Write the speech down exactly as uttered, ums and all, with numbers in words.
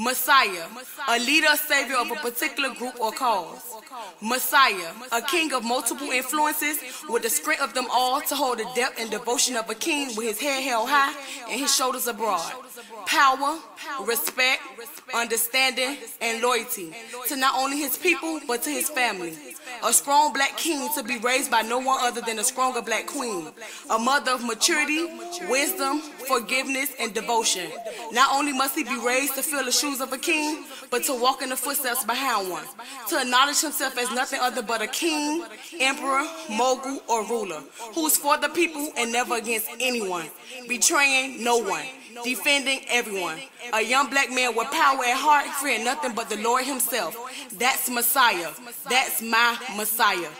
Messiah, a leader, savior of a particular group or cause. Messiah, a king of multiple influences, with the strength of them all to hold the depth and devotion of a king with his head held high and his shoulders abroad. Power, respect, understanding, and loyalty to not only his people, but to his family. A strong black king to be raised by no one other than a stronger black queen. A mother of maturity, wisdom, forgiveness, and devotion. Not only must he be raised to fill the shoes of a king, but to walk in the footsteps behind one. To acknowledge himself as nothing other but a king, emperor, mogul, or ruler, who's for the people and never against anyone. Betraying no one. Defending everyone. A young black man with power at heart, fearing nothing but the Lord himself. That's Messiah. That's my Messiah.